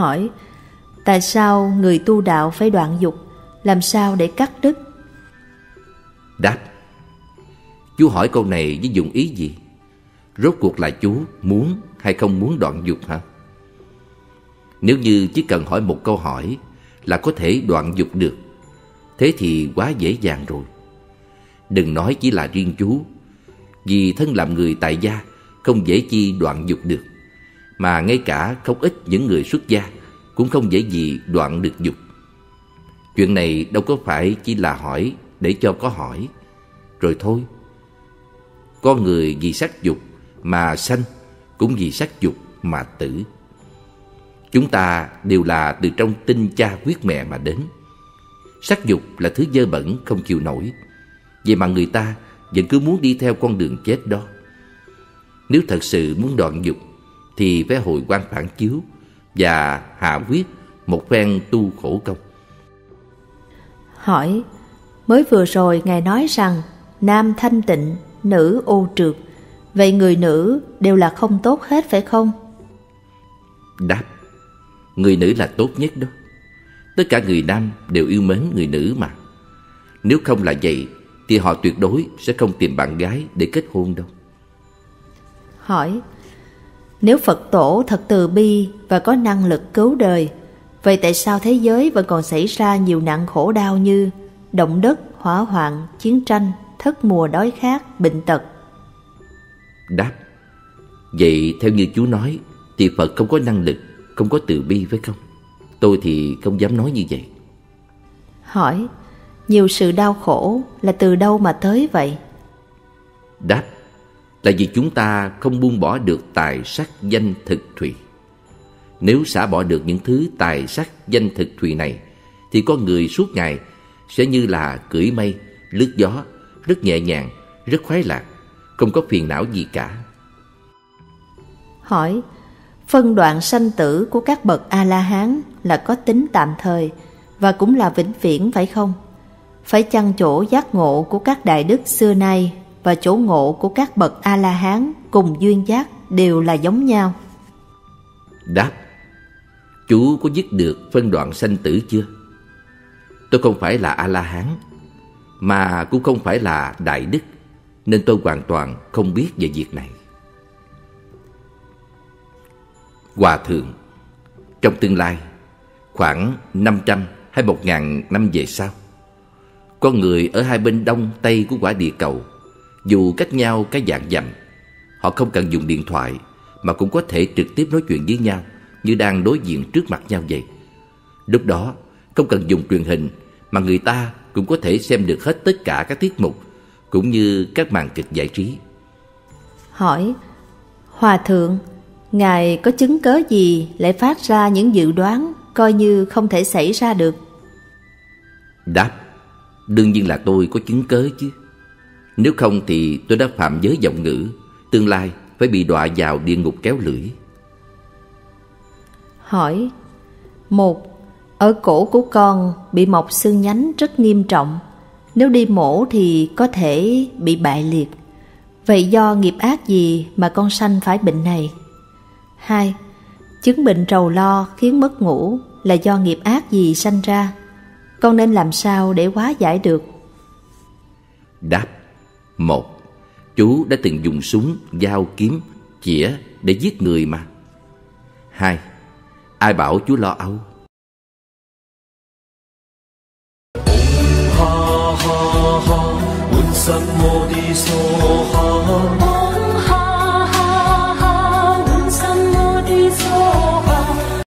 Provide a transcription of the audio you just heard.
hỏi: tại sao người tu đạo phải đoạn dục? Làm sao để cắt đứt? Đáp: chú hỏi câu này với dụng ý gì? Rốt cuộc là chú muốn hay không muốn đoạn dục hả? Nếu như chỉ cần hỏi một câu hỏi là có thể đoạn dục được, thế thì quá dễ dàng rồi. Đừng nói chỉ là riêng chú, vì thân làm người tại gia không dễ chi đoạn dục được, mà ngay cả không ít những người xuất gia cũng không dễ gì đoạn được dục. Chuyện này đâu có phải chỉ là hỏi để cho có hỏi rồi thôi. Con người vì sắc dục mà sanh, cũng vì sắc dục mà tử. Chúng ta đều là từ trong tinh cha quyết mẹ mà đến. Sắc dục là thứ dơ bẩn không chịu nổi, vậy mà người ta vẫn cứ muốn đi theo con đường chết đó. Nếu thật sự muốn đoạn dục thì phải hồi quang phản chiếu và hạ quyết một phen tu khổ công. Hỏi: mới vừa rồi Ngài nói rằng nam thanh tịnh, nữ ô trượt, vậy người nữ đều là không tốt hết phải không? Đáp: người nữ là tốt nhất đó. Tất cả người nam đều yêu mến người nữ mà. Nếu không là vậy thì họ tuyệt đối sẽ không tìm bạn gái để kết hôn đâu. Hỏi: nếu Phật Tổ thật từ bi và có năng lực cứu đời, vậy tại sao thế giới vẫn còn xảy ra nhiều nạn khổ đau như động đất, hỏa hoạn, chiến tranh, thất mùa, đói khát, bệnh tật? Đáp: vậy theo như chú nói thì Phật không có năng lực, không có từ bi phải không? Tôi thì không dám nói như vậy. Hỏi: nhiều sự đau khổ là từ đâu mà tới vậy? Đáp: là vì chúng ta không buông bỏ được tài sắc danh thực thùy. Nếu xả bỏ được những thứ tài sắc danh thực thùy này thì con người suốt ngày sẽ như là cưỡi mây, lướt gió, rất nhẹ nhàng, rất khoái lạc, không có phiền não gì cả. Hỏi: phân đoạn sanh tử của các bậc A-la-hán là có tính tạm thời và cũng là vĩnh viễn phải không? Phải chăng chỗ giác ngộ của các đại đức xưa nay và chỗ ngộ của các bậc A-la-hán cùng duyên giác đều là giống nhau? Đáp: chú có dứt được phân đoạn sanh tử chưa? Tôi không phải là A-la-hán, mà cũng không phải là đại đức, nên tôi hoàn toàn không biết về việc này. Hòa thượng: trong tương lai, khoảng 500 hay 1.000 năm về sau, con người ở hai bên đông tây của quả địa cầu, dù cách nhau cái vạn dặm, họ không cần dùng điện thoại mà cũng có thể trực tiếp nói chuyện với nhau như đang đối diện trước mặt nhau vậy. Lúc đó không cần dùng truyền hình mà người ta cũng có thể xem được hết tất cả các tiết mục cũng như các màn kịch giải trí. Hỏi: Hòa thượng, Ngài có chứng cớ gì lại phát ra những dự đoán coi như không thể xảy ra được? Đáp: đương nhiên là tôi có chứng cớ chứ. Nếu không thì tôi đã phạm giới vọng ngữ, tương lai phải bị đọa vào địa ngục kéo lưỡi. Hỏi: một, ở cổ của con bị mọc xương nhánh rất nghiêm trọng, nếu đi mổ thì có thể bị bại liệt. Vậy do nghiệp ác gì mà con sanh phải bệnh này? 2. Chứng bệnh trầu lo khiến mất ngủ là do nghiệp ác gì sanh ra? Con nên làm sao để hóa giải được? Đáp: 1. Chú đã từng dùng súng, dao, kiếm, chĩa để giết người mà. 2. Ai bảo chú lo âu? Ha ha ha,